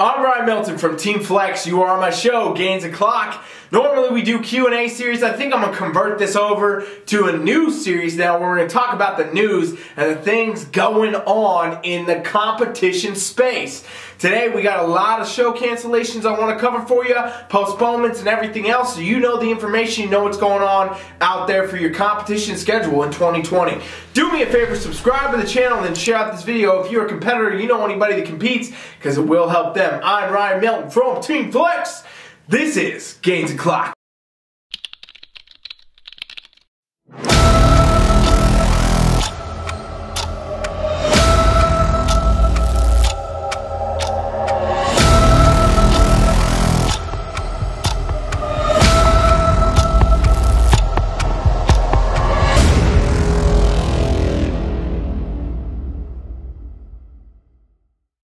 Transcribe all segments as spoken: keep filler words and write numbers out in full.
I'm Ryan Milton from Team FFLEX. You are on my show, Gainz O'Clock. Normally we do Q and A series. I think I'm going to convert this over to a news series now where we're going to talk about the news and the things going on in the competition space. Today we got a lot of show cancellations I want to cover for you, postponements and everything else, so you know the information, you know what's going on out there for your competition schedule in twenty twenty. Do me a favor, subscribe to the channel and then share out this video if you're a competitor, you know anybody that competes, because it will help them. I'm Ryan Milton from Team FFLEX. This is Gainz O'Clock.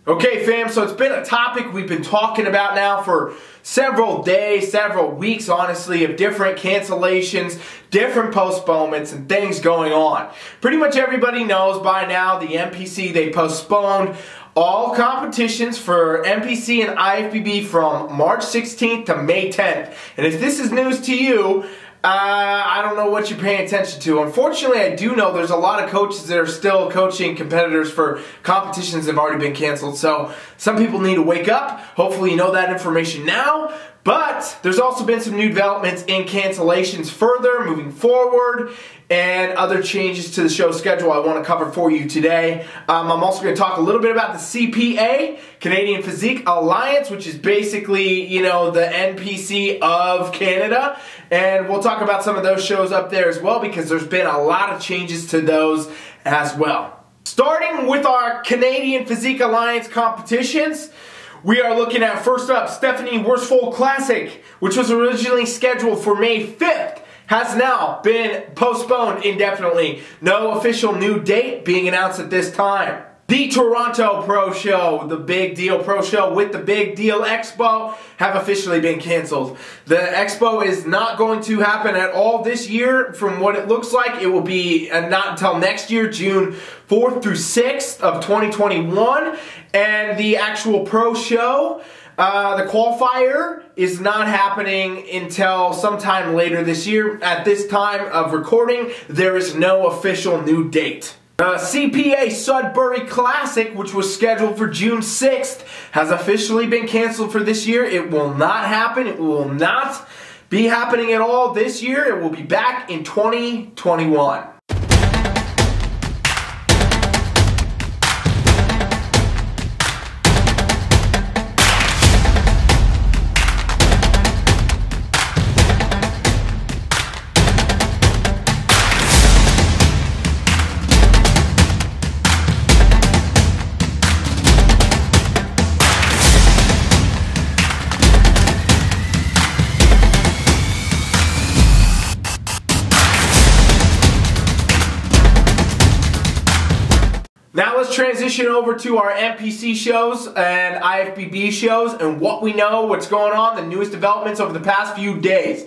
Okay fam, so it's been a topic we've been talking about now for several days, several weeks honestly, of different cancellations, different postponements and things going on. Pretty much everybody knows by now the N P C, they postponed all competitions for N P C and I F B B from March sixteenth to May tenth. And if this is news to you, Uh, I don't know what you're paying attention to. Unfortunately, I do know there's a lot of coaches that are still coaching competitors for competitions that have already been canceled. So some people need to wake up. Hopefully you know that information now. But there's also been some new developments in cancellations further, moving forward, and other changes to the show schedule I want to cover for you today. Um, I'm also going to talk a little bit about the C P A, Canadian Physique Alliance, which is basically, you know, the N P C of Canada. And we'll talk about some of those shows up there as well, because there's been a lot of changes to those as well. Starting with our Canadian Physique Alliance competitions, we are looking at, first up, Stephanie Worsfold Classic, which was originally scheduled for May fifth, has now been postponed indefinitely. No official new date being announced at this time. The Toronto Pro Show, the Big Deal Pro Show with the Big Deal Expo, have officially been canceled. The Expo is not going to happen at all this year from what it looks like. It will be not until next year, June fourth through sixth of twenty twenty-one. And the actual Pro Show, uh, the qualifier, is not happening until sometime later this year. At this time of recording, there is no official new date. Uh, C P A Sudbury Classic, which was scheduled for June sixth, has officially been canceled for this year. It will not happen. It will not be happening at all this year. It will be back in twenty twenty-one. Now let's transition over to our N P C shows and I F B B shows and what we know, what's going on, the newest developments over the past few days.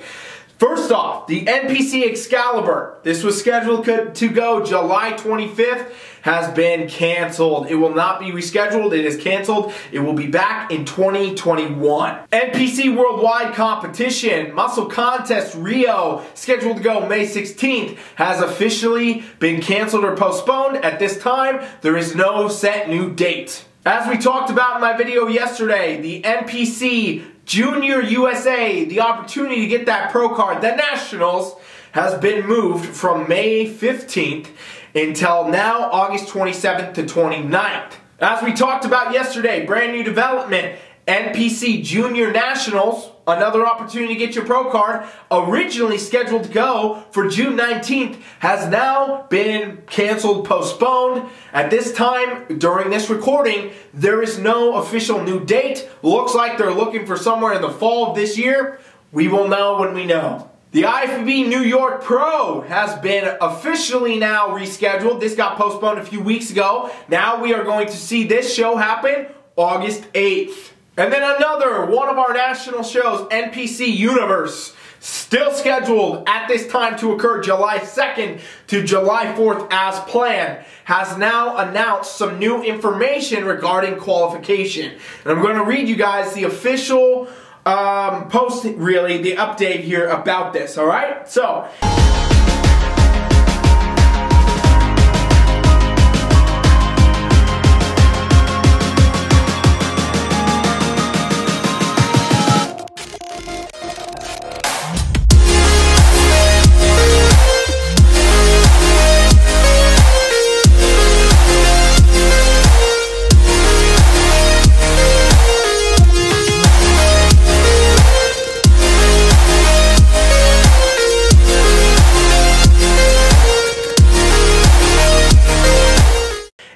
First off, the N P C Excalibur, this was scheduled to go July twenty-fifth, has been canceled. It will not be rescheduled, it is canceled. It will be back in twenty twenty-one. N P C Worldwide Competition, Muscle Contest Rio, scheduled to go May sixteenth, has officially been canceled or postponed. At this time, there is no set new date. As we talked about in my video yesterday, the N P C Junior U S A, the opportunity to get that pro card, the Nationals, has been moved from May fifteenth until now, August twenty-seventh to twenty-ninth. As we talked about yesterday, brand new development, N P C Junior Nationals, another opportunity to get your pro card, originally scheduled to go for June nineteenth, has now been canceled, postponed. At this time, during this recording, there is no official new date. Looks like they're looking for somewhere in the fall of this year. We will know when we know. The I F B B New York Pro has been officially now rescheduled. This got postponed a few weeks ago. Now we are going to see this show happen August eighth. And then another one of our national shows, N P C Universe, still scheduled at this time to occur July second to July fourth as planned, has now announced some new information regarding qualification. And I'm going to read you guys the official um, post, really, the update here about this, all right? So...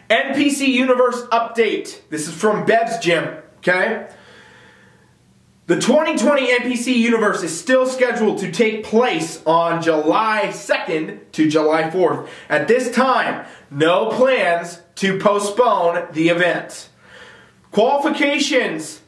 N P C Universe update. This is from Bev's Gym, okay? The twenty twenty N P C Universe is still scheduled to take place on July second to July fourth. At this time, no plans to postpone the event. Qualifications.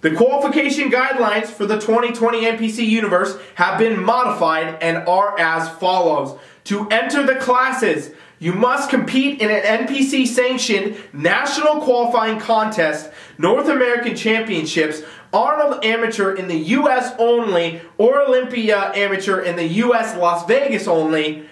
The qualification guidelines for the twenty twenty N P C Universe have been modified and are as follows. To enter the classes, you must compete in an N P C-sanctioned national qualifying contest, North American Championships, Arnold Amateur in the U S only, or Olympia Amateur in the U S Las Vegas only,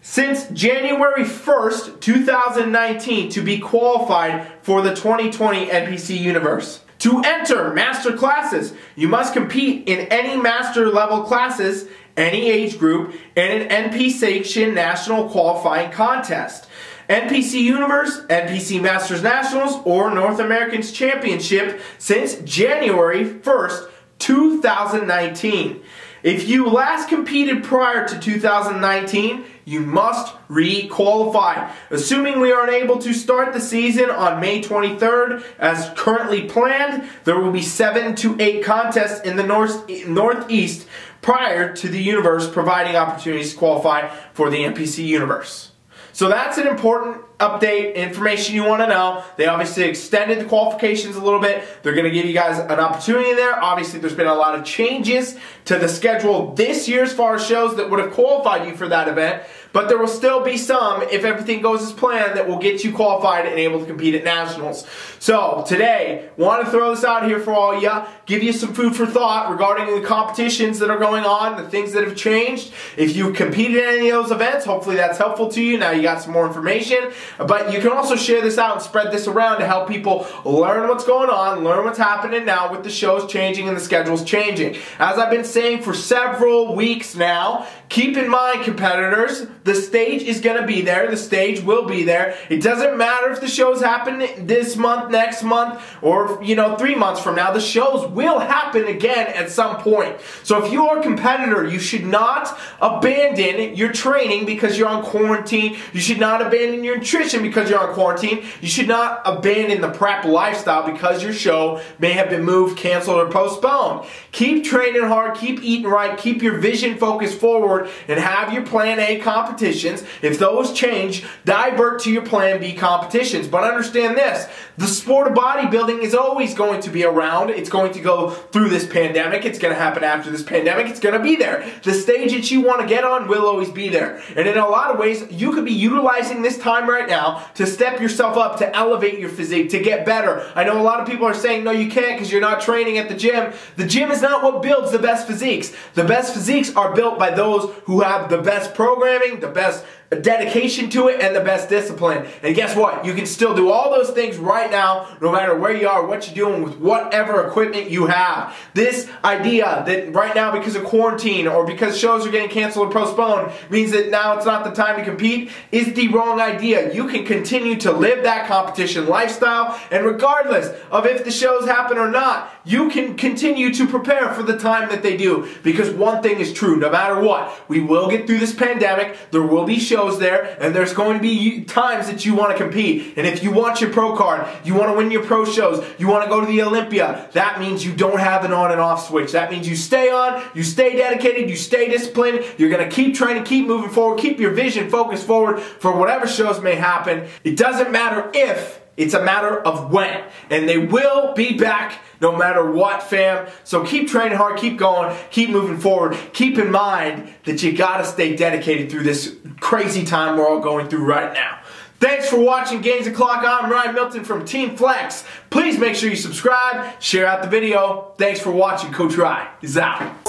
since January first, two thousand nineteen, to be qualified for the twenty twenty N P C Universe. To enter master classes, you must compete in any master level classes, any age group, and an N P C national qualifying contest. N P C Universe, N P C Masters Nationals, or North American Championship since January first, two thousand nineteen. If you last competed prior to two thousand nineteen, you must re-qualify. Assuming we are unable to start the season on May twenty-third, as currently planned, there will be seven to eight contests in the North Northeast prior to the Universe, providing opportunities to qualify for the N P C Universe. So that's an important update, information you want to know. They obviously extended the qualifications a little bit. They're going to give you guys an opportunity there. Obviously, there's been a lot of changes to the schedule this year as far as shows that would have qualified you for that event. But there will still be some, if everything goes as planned, that will get you qualified and able to compete at nationals. So today, want to throw this out here for all ya, give you some food for thought regarding the competitions that are going on, the things that have changed. If you competed in any of those events, hopefully that's helpful to you. Now you got some more information. But you can also share this out and spread this around to help people learn what's going on, learn what's happening now with the shows changing and the schedules changing. As I've been saying for several weeks now, keep in mind, competitors, the stage is going to be there. The stage will be there. It doesn't matter if the shows happen this month, next month, or, you know, three months from now. The shows will happen again at some point. So if you are a competitor, you should not abandon your training because you're on quarantine. You should not abandon your nutrition because you're on quarantine. You should not abandon the prep lifestyle because your show may have been moved, canceled, or postponed. Keep training hard. Keep eating right. Keep your vision focused forward and have your plan A competition. Competitions. If those change, divert to your plan B competitions. But understand this, the sport of bodybuilding is always going to be around. It's going to go through this pandemic. It's going to happen after this pandemic. It's going to be there. The stage that you want to get on will always be there. And in a lot of ways, you could be utilizing this time right now to step yourself up, to elevate your physique, to get better. I know a lot of people are saying, no, you can't because you're not training at the gym. The gym is not what builds the best physiques. The best physiques are built by those who have the best programming, the best dedication to it, and the best discipline. And guess what? You can still do all those things right now, no matter where you are, what you're doing, with whatever equipment you have. This idea that right now, because of quarantine or because shows are getting canceled or postponed, means that now it's not the time to compete is the wrong idea. You can continue to live that competition lifestyle, and regardless of if the shows happen or not, you can continue to prepare for the time that they do. Because one thing is true, no matter what, we will get through this pandemic. There will be shows there, and there's going to be times that you want to compete. And if you want your pro card, you want to win your pro shows, you want to go to the Olympia, that means you don't have an on and off switch. That means you stay on, you stay dedicated, you stay disciplined, you're going to keep trying to keep moving forward, keep your vision focused forward for whatever shows may happen. It doesn't matter if It's a matter of when. And they will be back no matter what, fam. So keep training hard, keep going, keep moving forward. Keep in mind that you gotta stay dedicated through this crazy time we're all going through right now. Thanks for watching Gainz O'Clock. I'm Ryan Milton from Team FFLEX. Please make sure you subscribe, share out the video. Thanks for watching. Coach Ryan is out.